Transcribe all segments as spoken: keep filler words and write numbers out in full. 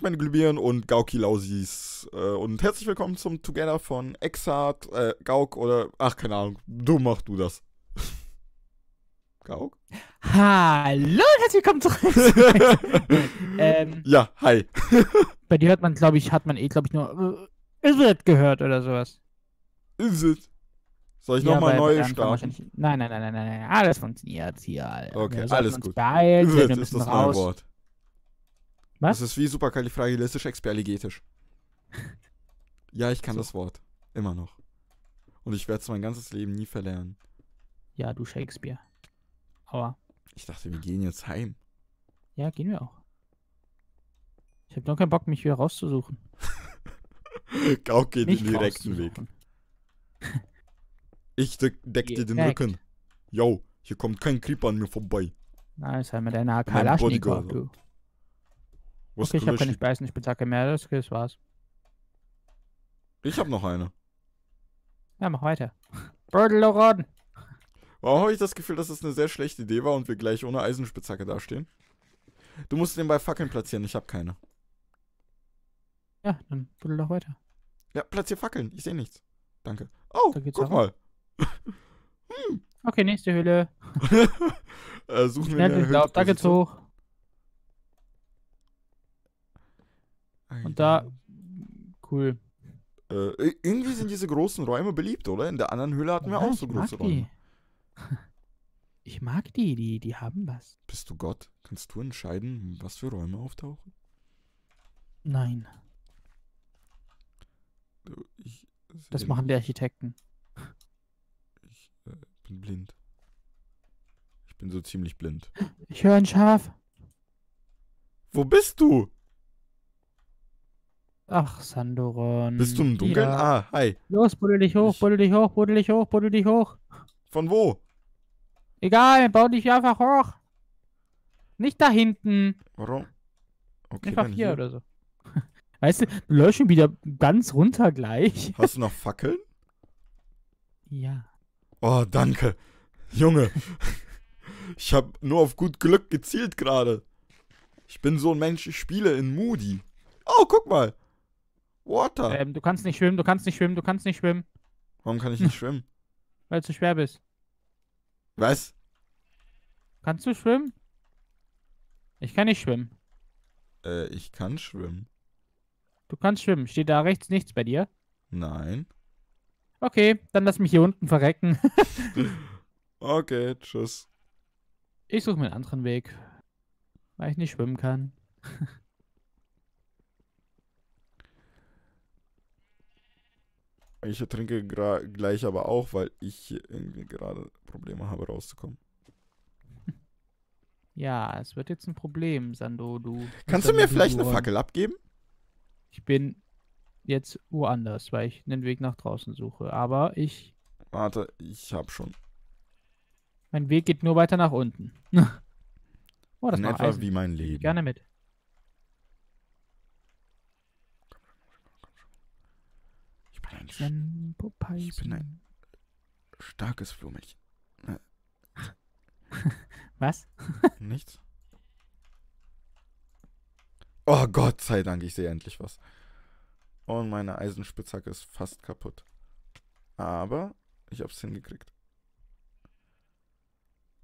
Meine Glühbirnen und Gaukilausis. Äh, und herzlich willkommen zum Together von Exarde, äh, Gaukh oder. Ach, keine Ahnung. Du machst du das. Gaukh? Hallo und herzlich willkommen zurück. ähm, ja, hi. Bei dir hört man, glaube ich, hat man eh, glaube ich, nur äh, Is it gehört oder sowas. Is it? Soll ich ja, nochmal neu starten? Nein, nein, nein, nein, nein, nein. Alles funktioniert hier. Okay, ja, alles gut. Beeilen, is it ist das neue Wort. Was? Das ist wie superkalifragilistisch-experligetisch. Ja, ich kann so. Das Wort. Immer noch. Und ich werde es mein ganzes Leben nie verlernen. Ja, du Shakespeare. Aua. Ich dachte, wir gehen jetzt heim. Ja, gehen wir auch. Ich habe noch keinen Bock, mich wieder rauszusuchen. Gaukh geht den direkten Weg. Ich de deck Direkt. dir den Rücken. Yo, hier kommt kein Creeper an mir vorbei. Na, ist halt mit deiner Kalaschnikow, du. Was okay, ich habe keine Speisenspitzhacke mehr, das, das war's. Ich habe noch eine. Ja, mach weiter. Brodelroden. Warum habe ich das Gefühl, dass das eine sehr schlechte Idee war und wir gleich ohne Eisenspitzhacke dastehen? Du musst den bei Fackeln platzieren, ich habe keine. Ja, dann buddel doch weiter. Ja, platzier Fackeln, ich sehe nichts. Danke. Oh, da geht's guck mal. hm. Okay, nächste Höhle. äh, suchen Schnell, wir ich glaub, da geht's hoch. Und da, cool. Äh, irgendwie sind diese großen Räume beliebt, oder? In der anderen Höhle hatten wir ja, auch so große Räume. Ich mag die, die, die haben was. Bist du Gott? Kannst du entscheiden, was für Räume auftauchen? Nein. Ich das machen die Architekten. Ich äh, bin blind. Ich bin so ziemlich blind. Ich höre ein Schaf. Wo bist du? Ach, Sandoron. Bist du im Dunkeln? Ja. Ah, hi. Los, buddel dich hoch, buddel dich hoch, buddel dich hoch, buddel dich hoch. Von wo? Egal, bau dich einfach hoch. Nicht da hinten. Warum? Okay, einfach hier, hier oder so. Weißt du, wir löschen wieder ganz runter gleich. Hast du noch Fackeln? Ja. Oh, danke. Junge. Ich habe nur auf gut Glück gezielt gerade. Ich bin so ein Mensch, ich spiele in Moody. Oh, guck mal. Water. Ähm, du kannst nicht schwimmen, du kannst nicht schwimmen, du kannst nicht schwimmen. Warum kann ich nicht schwimmen? Weil du schwer bist. Was? Kannst du schwimmen? Ich kann nicht schwimmen. Äh, ich kann schwimmen. Du kannst schwimmen. Steht da rechts nichts bei dir? Nein. Okay, dann lass mich hier unten verrecken. Okay, tschüss. Ich suche mir einen anderen Weg. Weil ich nicht schwimmen kann. Ich ertrinke gleich aber auch, weil ich hier irgendwie gerade Probleme habe, rauszukommen. Ja, es wird jetzt ein Problem, Sando, du... Kannst du mir vielleicht eine Fackel abgeben? Ich bin jetzt woanders, weil ich einen Weg nach draußen suche, aber ich... Warte, ich hab schon. Mein Weg geht nur weiter nach unten. Oh, das war Eisen. In etwa wie mein Leben. Gerne mit. Ich bin ein starkes Flohmädchen. Was? Nichts. Oh Gott sei Dank, ich sehe endlich was. Und meine Eisenspitzhacke ist fast kaputt. Aber ich hab's hingekriegt.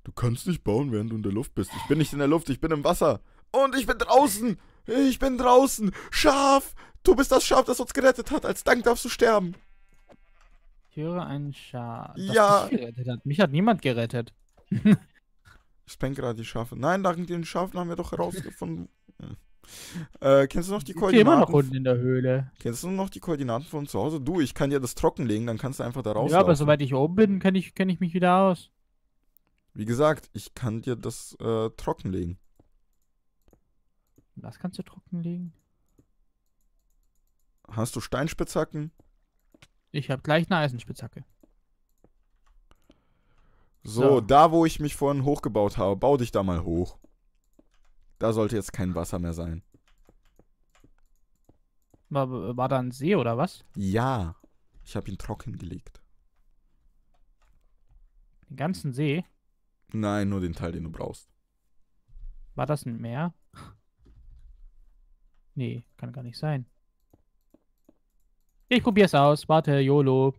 Du kannst nicht bauen, während du in der Luft bist. Ich bin nicht in der Luft, ich bin im Wasser. Und ich bin draußen. Ich bin draußen. Schaf! Du bist das Schaf, das uns gerettet hat. Als Dank darfst du sterben. Ich höre ein Schaf. Ja. Mich gerettet hat. Mich hat niemand gerettet. Ich spank gerade die Schafe. Nein, dank den Schafen haben wir doch herausgefunden. äh, kennst du noch die Koordinaten? Ich bin immer noch unten in der Höhle. Kennst du noch die Koordinaten von zu Hause? Du, ich kann dir das trockenlegen, dann kannst du einfach da raus. Ja, aber soweit ich hier oben bin, kenne ich, kenn ich mich wieder aus. Wie gesagt, ich kann dir das äh, trockenlegen. Was kannst du trockenlegen? Hast du Steinspitzhacken? Ich habe gleich eine Eisenspitzhacke. So, so, da wo ich mich vorhin hochgebaut habe, bau dich da mal hoch. Da sollte jetzt kein Wasser mehr sein. War, war da ein See oder was? Ja, ich habe ihn trocken gelegt. Den ganzen See? Nein, nur den Teil, den du brauchst. War das ein Meer? Nee, kann gar nicht sein. Ich probier's aus. Warte, YOLO.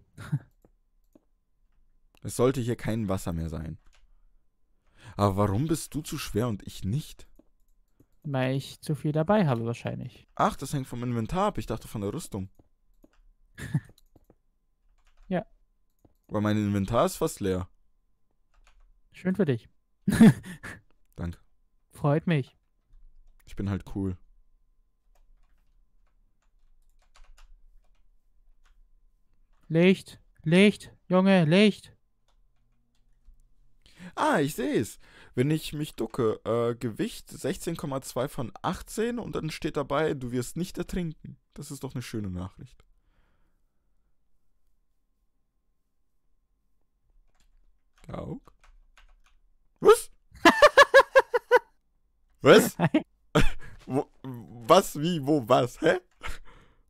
Es sollte hier kein Wasser mehr sein. Aber warum bist du zu schwer und ich nicht? Weil ich zu viel dabei habe wahrscheinlich. Ach, das hängt vom Inventar ab. Ich dachte von der Rüstung. Ja. Weil mein Inventar ist fast leer. Schön für dich. Danke. Freut mich. Ich bin halt cool. Licht, Licht, Junge, Licht. Ah, ich sehe es. Wenn ich mich ducke, äh, Gewicht sechzehn Komma zwei von achtzehn und dann steht dabei, du wirst nicht ertrinken. Das ist doch eine schöne Nachricht. Gaukh? Was? Was? Wo, was, wie, wo, was? Hä?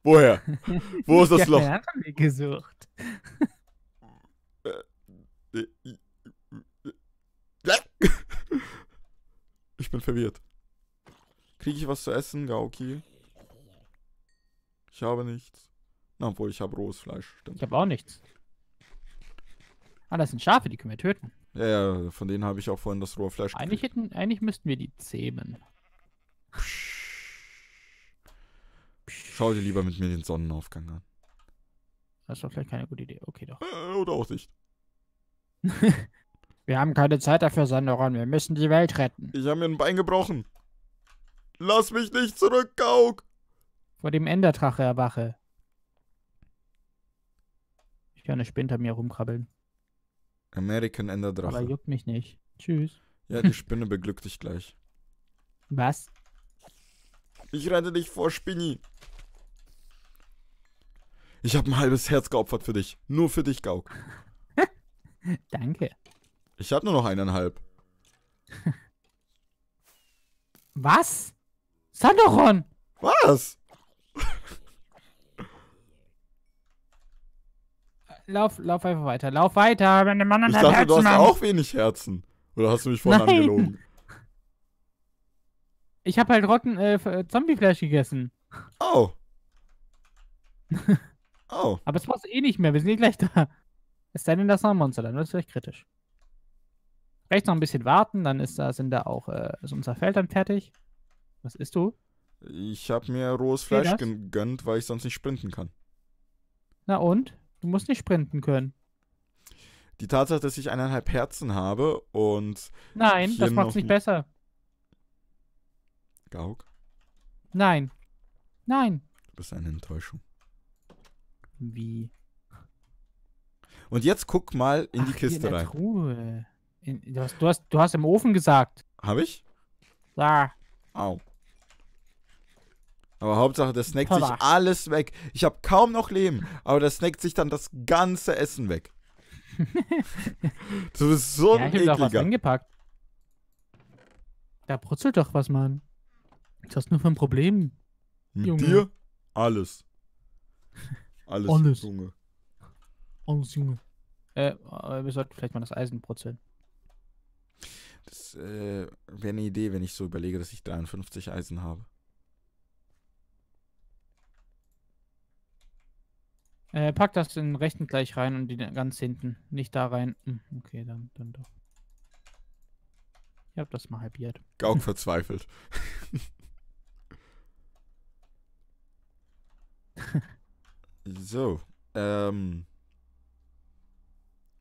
Woher? Wo ist das Loch? Ich habe mich gesucht. Ich bin verwirrt. Kriege ich was zu essen, Gauki? Ich habe nichts. Na, obwohl, ich habe rohes Fleisch. Stimmt. Ich habe auch nichts. Ah, das sind Schafe, die können wir töten. Ja, ja, von denen habe ich auch vorhin das rohe Fleisch gekriegt. Eigentlich, hätten, eigentlich müssten wir die zähmen. Schau dir lieber mit mir den Sonnenaufgang an. Das ist doch vielleicht keine gute Idee. Okay, doch. Äh, oder auch nicht. Wir haben keine Zeit dafür, Sandoron. Wir müssen die Welt retten. Ich habe mir ein Bein gebrochen. Lass mich nicht zurück, Gaukh. Vor dem Enderdrache erwache. Ich kann eine Spinne mir rumkrabbeln. American Enderdrache. Aber juckt mich nicht. Tschüss. Ja, die Spinne beglückt dich gleich. Was? Ich rette dich vor, Spinni. Ich habe ein halbes Herz geopfert für dich. Nur für dich, Gaukh. Danke. Ich habe nur noch eineinhalb. Was? Sandoron! Was? Lauf, lauf einfach weiter. Lauf weiter, wenn der Mann an deinem Herzen hat. Ich dachte, du hast auch wenig Herzen. Oder hast du mich vorhin Nein. angelogen? Ich habe halt rotten äh, Zombiefleisch gegessen. Oh. Oh. Aber es brauchst du eh nicht mehr. Wir sind eh gleich da. Es sei denn, das ist noch ein Monster. Dann wird es vielleicht kritisch. Rechts noch ein bisschen warten. Dann ist da, sind da auch äh, ist unser Feld dann fertig. Was isst du? Ich habe mir rohes Fleisch gegönnt, weil ich sonst nicht sprinten kann. Na und? Du musst nicht sprinten können. Die Tatsache, dass ich eineinhalb Herzen habe und... Nein, das macht's nicht besser. Gaukh? Nein. Nein. Du bist eine Enttäuschung. Wie? Und jetzt guck mal in Ach, die Kiste in rein. Truhe. In, du, hast, du, hast, du hast im Ofen gesagt. Habe ich? Da. Au. Aber Hauptsache, der snackt Tada. sich alles weg. Ich habe kaum noch Leben, aber der snackt sich dann das ganze Essen weg. Du bist so ja, ein Ekliger. Ich hab doch was eingepackt. Da brutzelt doch was, Mann. Was hast du nur für ein Problem? Mit Junge. dir? Alles. Alles, Alles. Junge. Alles, Junge. Äh, wir sollten vielleicht mal das Eisen brutzeln. Das äh, wäre eine Idee, wenn ich so überlege, dass ich dreiundfünfzig Eisen habe. Äh, pack das in den rechten gleich rein und die ganz hinten. Nicht da rein. Hm, okay, dann, dann doch. Ich hab das mal halbiert. Gaukh verzweifelt. So. Ähm.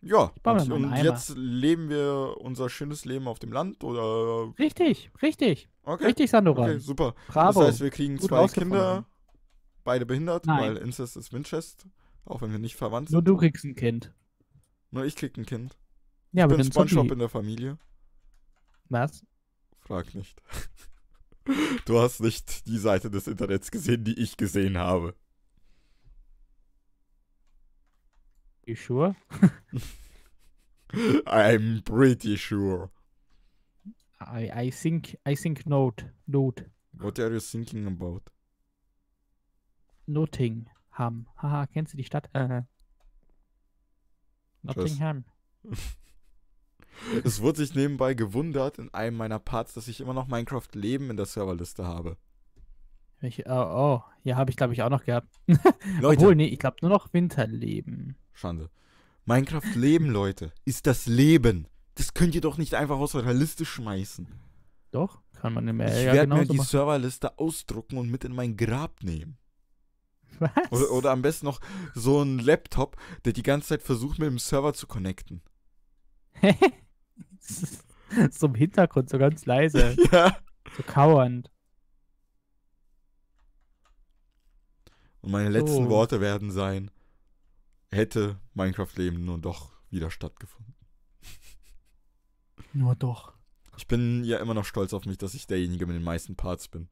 Ja. Und jetzt leben wir unser schönes Leben auf dem Land, oder? Richtig, richtig. Okay. Richtig, Sandoron. Okay, super. Bravo. Das heißt, wir kriegen Gut zwei Kinder. Beide behindert, Nein. weil Incest ist Winchester. Auch wenn wir nicht verwandt sind. Nur du kriegst ein Kind. Nur ich krieg ein Kind. Ja, ich aber bin Spongebob in der Familie. Was? Frag nicht. Du hast nicht die Seite des Internets gesehen, die ich gesehen habe. You sure? I'm pretty sure. I, I think, I think not, not. What are you thinking about? Nottingham. Haha, kennst du die Stadt? Äh. Nottingham. Es wurde sich nebenbei gewundert in einem meiner Parts, dass ich immer noch Minecraft Leben in der Serverliste habe. Ich, oh, oh, ja, habe ich glaube ich auch noch gehabt. Leute. Obwohl, nee, ich glaube nur noch Winterleben. Schande. Minecraft Leben, Leute, ist das Leben. Das könnt ihr doch nicht einfach aus eurer Liste schmeißen. Doch, kann man immer. Ich ja, werde mir die machen. Serverliste ausdrucken und mit in mein Grab nehmen. Was? Oder, oder am besten noch so einen Laptop, der die ganze Zeit versucht, mit dem Server zu connecten. So im Hintergrund, so ganz leise. Ja. So kauernd. Und meine letzten oh. Worte werden sein, hätte Minecraft-Leben nur doch wieder stattgefunden. Nur doch. Ich bin ja immer noch stolz auf mich, dass ich derjenige mit den meisten Parts bin.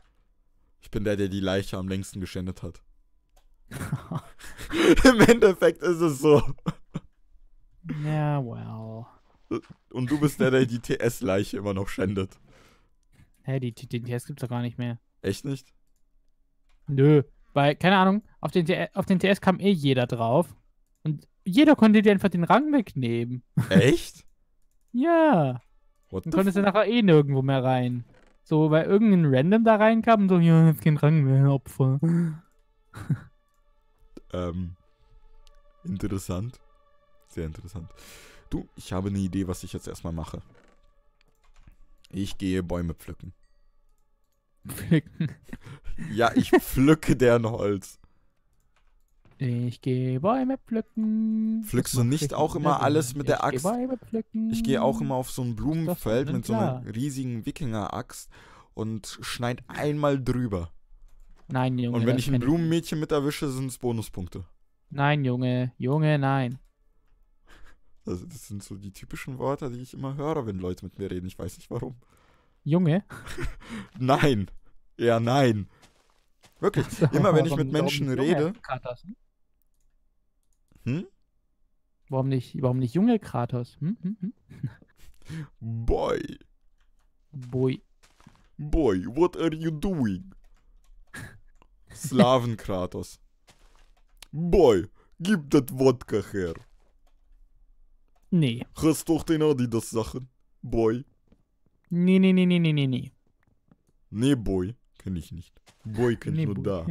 Ich bin der, der die Leiche am längsten geschändet hat. Im Endeffekt ist es so. Ja, yeah, well. Und du bist der, der die T S-Leiche immer noch schändet. Hä, hey, die, die, die T S gibt's doch gar nicht mehr. Echt nicht? Nö, weil, keine Ahnung, auf den, auf den T S kam eh jeder drauf. Und jeder konnte dir einfach den Rang wegnehmen. Echt? Ja. What dann konntest du nachher eh nirgendwo mehr rein. So, weil irgendein Random da reinkam und so, ja, jetzt kein Rang mehr, Opfer. ähm, interessant. Sehr interessant. Du, ich habe eine Idee, was ich jetzt erstmal mache. Ich gehe Bäume pflücken. Pflücken? Ja, ich pflücke deren Holz. Ich gehe Bäume pflücken. Pflückst du nicht auch immer alles mit der Axt? Ich gehe Bäume pflücken. Ich gehe auch immer auf so ein Blumenfeld mit so einer riesigen Wikinger-Axt und schneid einmal drüber. Nein, Junge. Und wenn ich ein Blumenmädchen mit erwische, sind es Bonuspunkte. Nein, Junge. Junge, nein. Also das sind so die typischen Wörter, die ich immer höre, wenn Leute mit mir reden. Ich weiß nicht warum. Junge? Nein. Ja, nein. Wirklich. Immer wenn ich mit Menschen rede. Hm? Warum nicht, warum nicht Junge Kratos? Hm? Hm? Hm? Boy. Boy. Boy, what are you doing? Slaven Kratos. Boy, gib das Wodka her. Nee. Hast doch den Adidas Sachen, Boy. Nee, nee, nee, nee, nee, nee, nee. Nee, Boy, kenn ich nicht. Boy kenn nee, nur Boy. Da.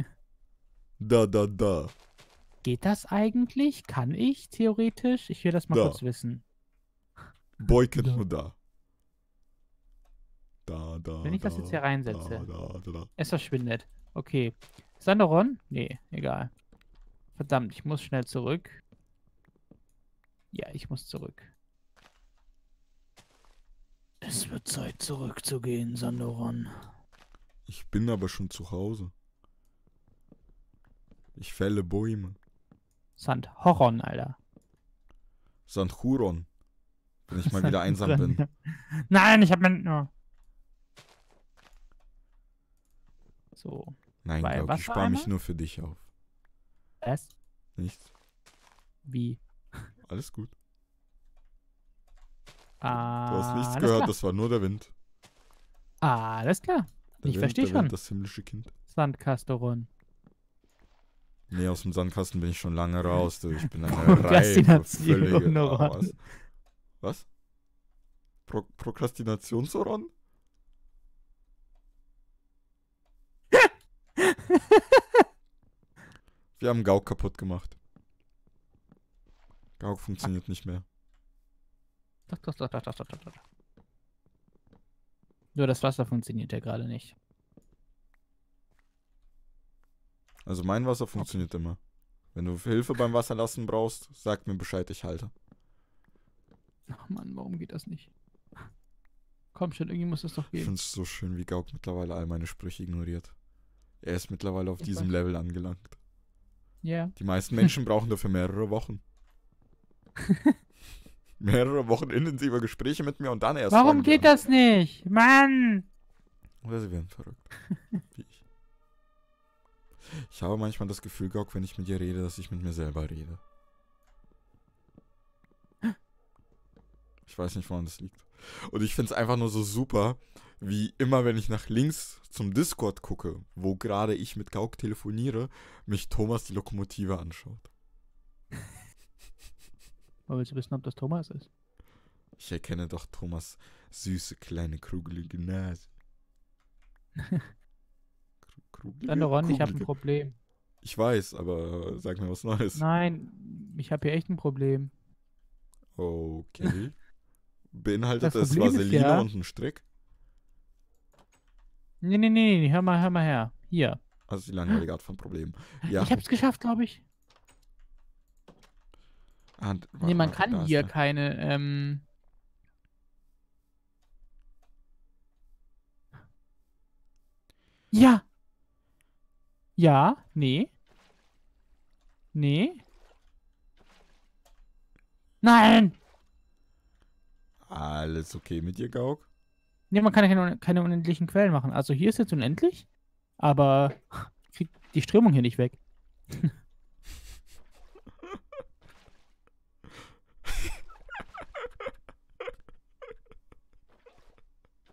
Da, da, da. Geht das eigentlich? Kann ich theoretisch? Ich will das mal da. kurz wissen. Boy kennt da. nur da. Da, da, Wenn ich da, das jetzt hier reinsetze, da, da, da, da. es verschwindet. Okay. Sandoron? Nee, egal. Verdammt, ich muss schnell zurück. Ja, ich muss zurück. Es wird Zeit, zurückzugehen, Sandoron. Ich bin aber schon zu Hause. Ich fälle Bäume. Sandhoron, Alter. Sandhuron. Wenn ich mal wieder einsam bin. Nein, ich hab mein... Oh. So. Nein, Weil, Gaukh, ich spare mich nur für dich auf. Was? Nichts. Wie? Alles gut. Ah, du hast nichts gehört, klar. Das war nur der Wind. Ah, alles klar. Der ich Wind, verstehe der schon. Wind, das himmlische Kind. Sandkasteron. Nee, aus dem Sandkasten bin ich schon lange raus. Du. Ich bin eine Prokrastination. Was? was? Pro Prokrastinationsoron? Wir haben Gaukh kaputt gemacht. Gaukh funktioniert nicht mehr. Doch, doch, doch, doch, doch, doch, doch. Nur das Wasser funktioniert ja gerade nicht. Also mein Wasser funktioniert immer. Wenn du Hilfe beim Wasserlassen brauchst, sag mir Bescheid, ich halte. Ach Mann, warum geht das nicht? Komm schon, irgendwie muss das doch gehen. Ich find's so schön, wie Gaukh mittlerweile all meine Sprüche ignoriert. Er ist mittlerweile auf ich diesem Level angelangt. Ja. Yeah. Die meisten Menschen brauchen dafür mehrere Wochen. Mehrere Wochen intensiver Gespräche mit mir und dann erst. Warum geht das nicht? Mann! Oder sie werden verrückt. Wie ich. Ich habe manchmal das Gefühl, Gaukh, wenn ich mit dir rede, dass ich mit mir selber rede. Ich weiß nicht, woran das liegt. Und ich finde es einfach nur so super, wie immer, wenn ich nach links zum Discord gucke, wo gerade ich mit Gaukh telefoniere, mich Thomas die Lokomotive anschaut. Aber willst du wissen, ob das Thomas ist? Ich erkenne doch Thomas süße, kleine, krugelige Nase. Krugel. Sandoron, ich habe ein Problem. Ich weiß, aber sag mir was Neues. Nein, ich habe hier echt ein Problem. Okay. Beinhaltet das, das Vaseline ja, und ein Strick? Nee, nee, nee, nee, hör mal, hör mal her. Hier. Also die langweilige Art von Problemen. Ja. Ich hab's geschafft, glaube ich. Ah, nee, man kann hier keine, ähm... Ja! Ja, nee. Nee. Nein! Alles okay mit dir, Gaukh? Nee, man kann ja keine, keine unendlichen Quellen machen. Also hier ist jetzt unendlich, aber kriegt die Strömung hier nicht weg.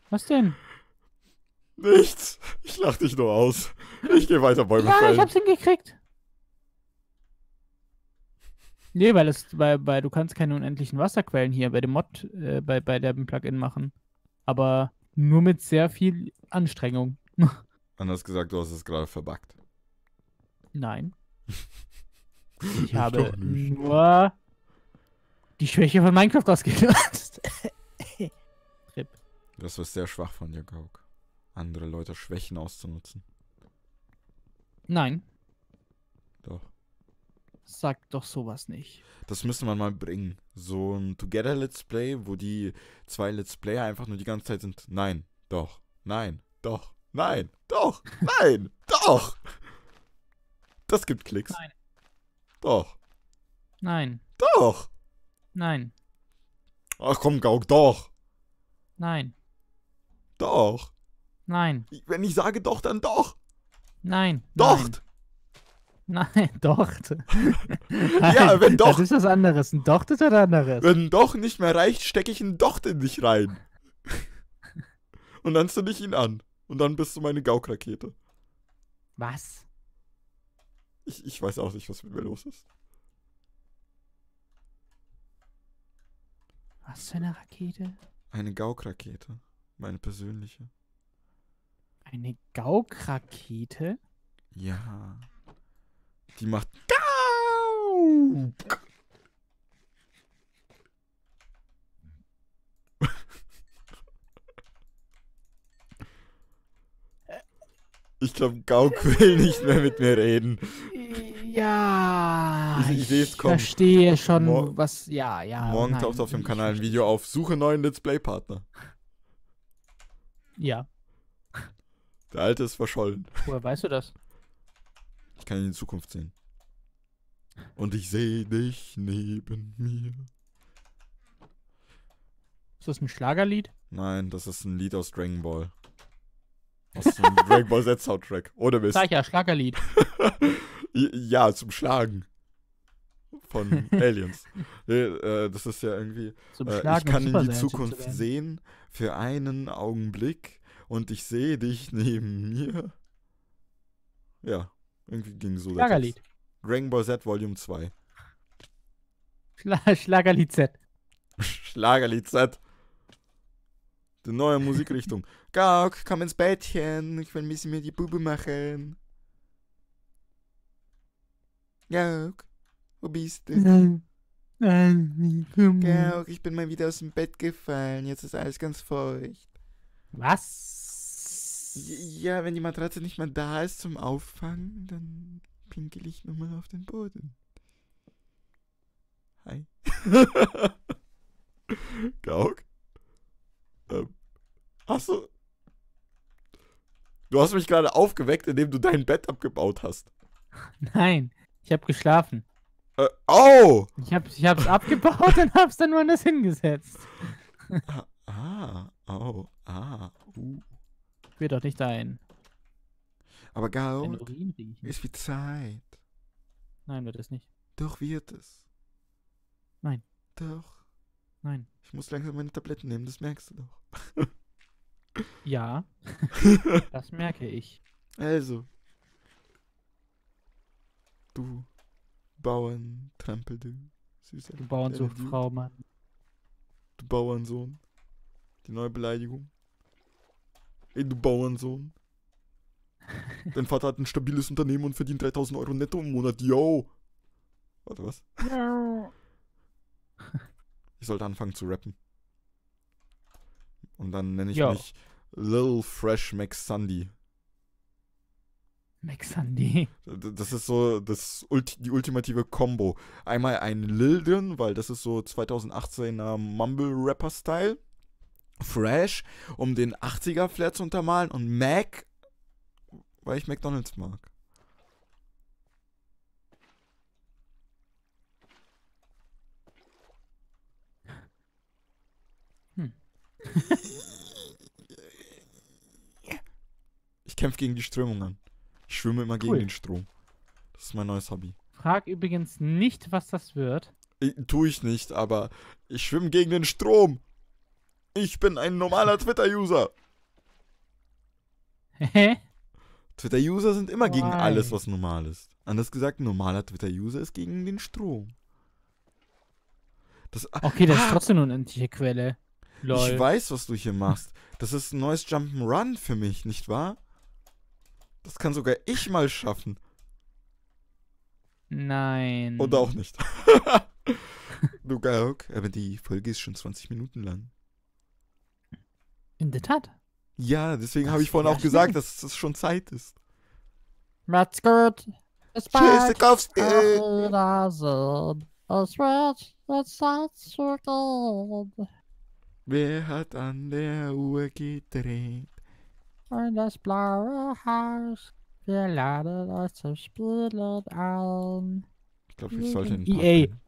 Was denn? Nichts. Ich lach dich nur aus. Ich gehe weiter Bäume fällen. Ja, ich hab's hingekriegt. Nee, weil, es, weil, weil du kannst keine unendlichen Wasserquellen hier bei dem Mod, äh, bei, bei dem Plugin machen. Aber nur mit sehr viel Anstrengung. Anders gesagt, du hast es gerade verbuggt. Nein. Ich habe nur die Schwäche von Minecraft ausgenutzt. Trip. Das war sehr schwach von dir, Gaukh. Andere Leute Schwächen auszunutzen. Nein. Doch. Sagt doch sowas nicht. Das müsste man mal bringen. So ein Together-Let's Play, wo die zwei Let's Player einfach nur die ganze Zeit sind. Nein, doch, nein, doch, nein, doch, nein, doch. Das gibt Klicks. Nein. Doch. Nein. Doch. Nein. Ach komm, Gaukh, doch. Nein. Doch. Nein. Wenn ich sage doch, dann doch. Nein. Doch. Nein. Nein, Docht. Nein, ja, wenn Docht. Das ist was anderes. Ein Docht ist was anderes. Wenn ein Docht nicht mehr reicht, stecke ich ein Docht in dich rein. Und dann zünde ich ihn an. Und dann bist du meine Gaukh-Rakete. Was? Ich, ich weiß auch nicht, was mit mir los ist. Was für eine Rakete? Eine Gaukh-Rakete. Meine persönliche. Eine Gaukh-Rakete? Ja. Die macht Gaukh! Ich glaube, Gaukh will nicht mehr mit mir reden. Ja, ich, ich, ich verstehe schon, Mor was... Ja, ja. Morgen nein, taucht auf dem Kanal ein Video auf. Suche neuen Let's Play-Partner. Ja. Der alte ist verschollen. Woher weißt du das? Ich kann ihn in Zukunft sehen. Und ich sehe dich neben mir. Ist das ein Schlagerlied? Nein, das ist ein Lied aus Dragon Ball. Aus dem Dragon Ball Z Soundtrack. Ohne Mist. Sag ja, Schlagerlied. Ja, zum Schlagen. Von Aliens. Das ist ja irgendwie... Zum Schlagen, ich kann in die Zukunft sehen für einen Augenblick und ich sehe dich neben mir. Ja. Irgendwie ging so Schlagerlied. Das. Dragon Ball Z Volume zwei. Schla Schlagerlied Z. Schlagerlied Z. Die neue Musikrichtung. Gaukh, komm ins Bettchen. Ich will ein bisschen mir die Bube machen. Gaukh, wo bist du? Nein. Nein. Gaukh, ich bin mal wieder aus dem Bett gefallen. Jetzt ist alles ganz feucht. Was? Ja, wenn die Matratze nicht mehr da ist zum Auffangen, dann pinkel ich nochmal auf den Boden. Hi. Gaukh? Ähm, hast du... Du hast mich gerade aufgeweckt, indem du dein Bett abgebaut hast. Nein, ich habe geschlafen. Äh, oh! Ich hab's, ich hab's abgebaut und hab's dann woanders hingesetzt. Ah, oh, ah, uh. Wird doch nicht dahin. Aber Gaukh, es wird Zeit. Nein, wird es nicht. Doch wird es. Nein. Doch. Nein. Ich muss langsam meine Tabletten nehmen, das merkst du doch. Ja, das merke ich. Also. Du Bauern, Trampel, du süßer. Du Bauernsucht, Frau, Mann. Du Bauernsohn. Die neue Beleidigung. Ey, du Bauernsohn. Dein Vater hat ein stabiles Unternehmen und verdient dreitausend Euro netto im Monat. Yo! Warte, was? No. Ich sollte anfangen zu rappen. Und dann nenne ich Yo. mich Lil Fresh Max Sandy. Max Sandy. Das ist so das Ulti die ultimative Combo. Einmal ein Lil drin, weil das ist so zweitausendachtzehner Mumble-Rapper-Style. Fresh, um den achtziger-Flair zu untermalen. Und Mac, weil ich McDonalds mag. Hm. Ich kämpfe gegen die Strömung an. Ich schwimme immer gegen cool. den Strom. Das ist mein neues Hobby. Frag übrigens nicht, was das wird. Ich, tue ich nicht, aber ich schwimme gegen den Strom. Ich bin ein normaler Twitter-User. Hä? Twitter-User sind immer Why? gegen alles, was normal ist. Anders gesagt, ein normaler Twitter-User ist gegen den Strom. Das, okay, das ah, ist trotzdem eine unendliche Quelle. Lol. Ich weiß, was du hier machst. Das ist ein neues Jump'n'Run für mich, nicht wahr? Das kann sogar ich mal schaffen. Nein. Oder auch nicht. Du Gaukh, aber die Folge ist schon zwanzig Minuten lang. In der Tat. Ja, deswegen habe ich vorhin auch gesagt, dass es das schon Zeit ist. Macht's gut. Bis bald. Tschüss, Gaukh. Auf Wiedersehen. Es wird Zeit zu gehen. Wer hat an der Uhr gedreht? Und das blaue Haus. Wir laden euch zum Spielen ein. Ich glaube, ich sollte ihn packen. E A.